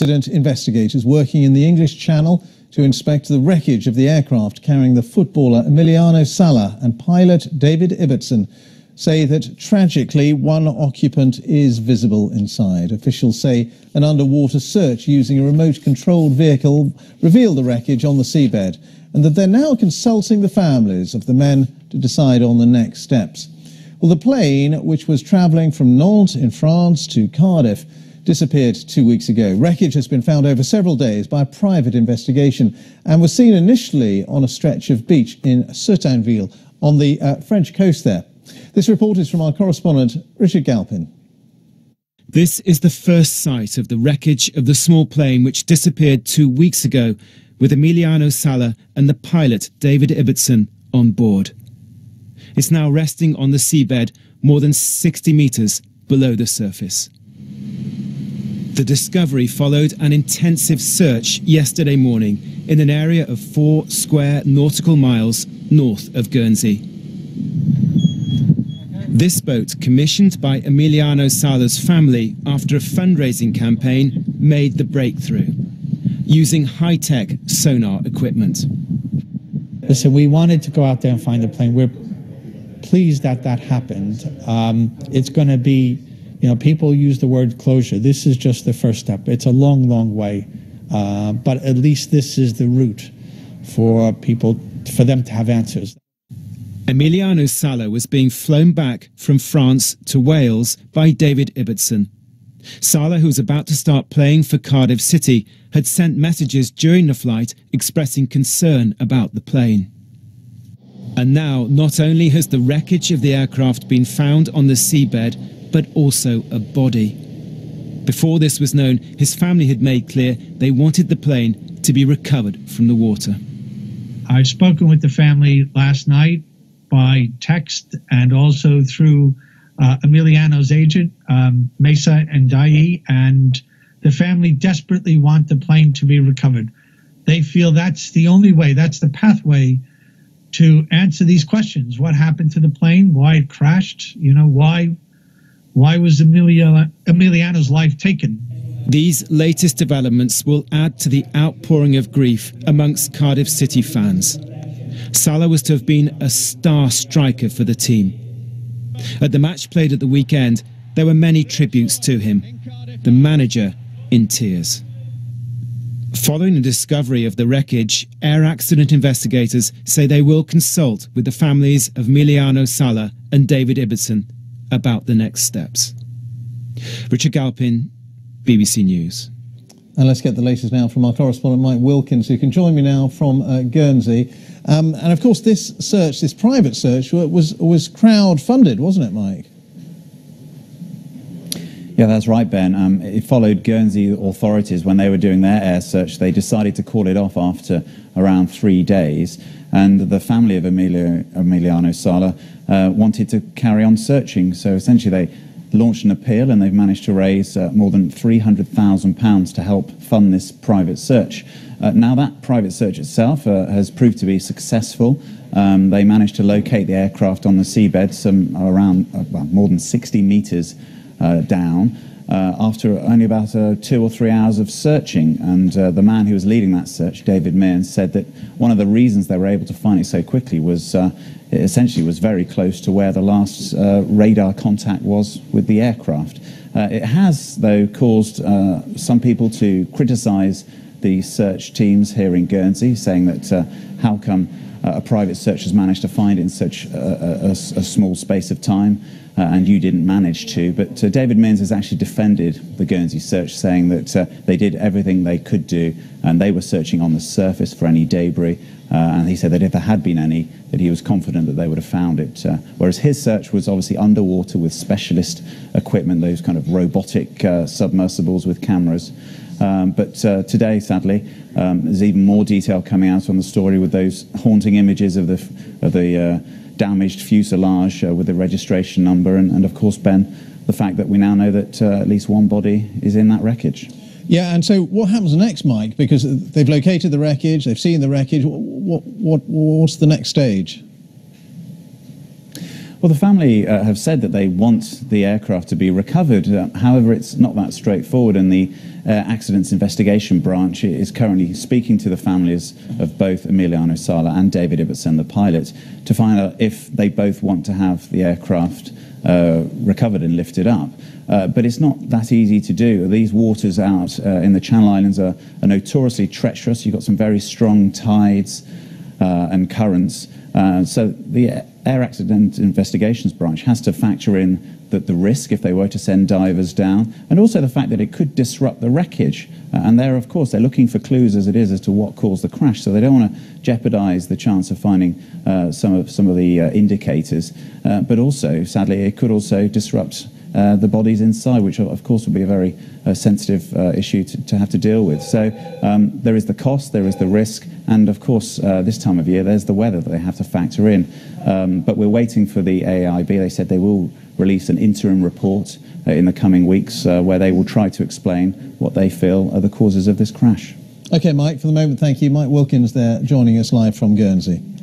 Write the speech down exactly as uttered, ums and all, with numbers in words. Accident investigators working in the English Channel to inspect the wreckage of the aircraft carrying the footballer Emiliano Sala and pilot David Ibbotson say that tragically one occupant is visible inside. Officials say an underwater search using a remote-controlled vehicle revealed the wreckage on the seabed and that they're now consulting the families of the men to decide on the next steps. Well, the plane, which was travelling from Nantes in France to Cardiff, disappeared two weeks ago. Wreckage has been found over several days by a private investigation and was seen initially on a stretch of beach in Surtainville on the uh, French coast there. This report is from our correspondent, Richard Galpin. This is the first sight of the wreckage of the small plane which disappeared two weeks ago with Emiliano Sala and the pilot, David Ibbotson, on board. It's now resting on the seabed more than sixty metres below the surface. The discovery followed an intensive search yesterday morning in an area of four square nautical miles north of Guernsey. This boat, commissioned by Emiliano Sala's family after a fundraising campaign, made the breakthrough using high-tech sonar equipment. Listen, we wanted to go out there and find the plane. We're pleased that that happened. Um, it's going to be, you know, people use the word closure. This is just the first step. It's a long, long way, uh, but at least this is the route for people, for them to have answers. Emiliano Sala was being flown back from France to Wales by David Ibbotson. Sala, who was about to start playing for Cardiff City, had sent messages during the flight expressing concern about the plane. And now, not only has the wreckage of the aircraft been found on the seabed, but also a body. Before this was known, his family had made clear they wanted the plane to be recovered from the water. I've spoken with the family last night, by text and also through uh, Emiliano's agent, um, Mesa and Dai, and the family desperately want the plane to be recovered. They feel that's the only way, that's the pathway to answer these questions. What happened to the plane? Why it crashed? You know, why, why was Emilia, Emiliano's life taken? These latest developments will add to the outpouring of grief amongst Cardiff City fans. Sala was to have been a star striker for the team. At the match played at the weekend, there were many tributes to him, the manager in tears. Following the discovery of the wreckage, air accident investigators say they will consult with the families of Emiliano Sala and David Ibbotson about the next steps. Richard Galpin, B B C News. And let's get the latest now from our correspondent Mike Wilkins, who can join me now from uh, Guernsey. Um, and of course this search, this private search, was, was crowd-funded, wasn't it, Mike? Yeah, that's right, Ben. Um, it followed Guernsey authorities when they were doing their air search. They decided to call it off after around three days. And the family of Emilio, Emiliano Sala uh, wanted to carry on searching. So essentially they launched an appeal and they've managed to raise uh, more than three hundred thousand pounds to help fund this private search. Uh, now that private search itself uh, has proved to be successful. Um, they managed to locate the aircraft on the seabed, some around uh, well, more than sixty metres uh, down, uh, after only about uh, two or three hours of searching. And uh, the man who was leading that search, David Mearns, said that one of the reasons they were able to find it so quickly was uh, it essentially was very close to where the last uh, radar contact was with the aircraft. Uh, it has, though, caused uh, some people to criticise the search teams here in Guernsey, saying that uh, how come uh, a private search has managed to find in such a, a, a small space of time uh, and you didn't manage to. But uh, David Mearns has actually defended the Guernsey search, saying that uh, they did everything they could do and they were searching on the surface for any debris. Uh, and he said that if there had been any, that he was confident that they would have found it. Uh, whereas his search was obviously underwater with specialist equipment, those kind of robotic uh, submersibles with cameras. Um, but uh, today, sadly, um, there's even more detail coming out on the story with those haunting images of the of the uh, damaged fuselage uh, with the registration number, and, and of course, Ben, the fact that we now know that uh, at least one body is in that wreckage. Yeah, and so what happens next, Mike? Because they've located the wreckage, they've seen the wreckage. What what what's the next stage? Well, the family uh, have said that they want the aircraft to be recovered. Uh, however, it's not that straightforward, and the uh, Accidents Investigation Branch is currently speaking to the families of both Emiliano Sala and David Ibbotson, the pilot, to find out if they both want to have the aircraft uh, recovered and lifted up. Uh, but it's not that easy to do. These waters out uh, in the Channel Islands are, are notoriously treacherous. You've got some very strong tides uh, and currents. Uh, so the Air Accident Investigations Branch has to factor in that the risk if they were to send divers down, and also the fact that it could disrupt the wreckage. Uh, and they're, of course, they're looking for clues as it is as to what caused the crash, so they don't want to jeopardize the chance of finding uh, some of some of the uh, indicators. Uh, but also, sadly, it could also disrupt uh, the bodies inside, which, of course, would be a very uh, sensitive uh, issue to, to have to deal with. So um, there is the cost, there is the risk, and, of course, uh, this time of year, there's the weather that they have to factor in. Um, but we're waiting for the A I B. They said they will release an interim report uh, in the coming weeks uh, where they will try to explain what they feel are the causes of this crash. OK, Mike, for the moment, thank you. Mike Wilkins there, joining us live from Guernsey.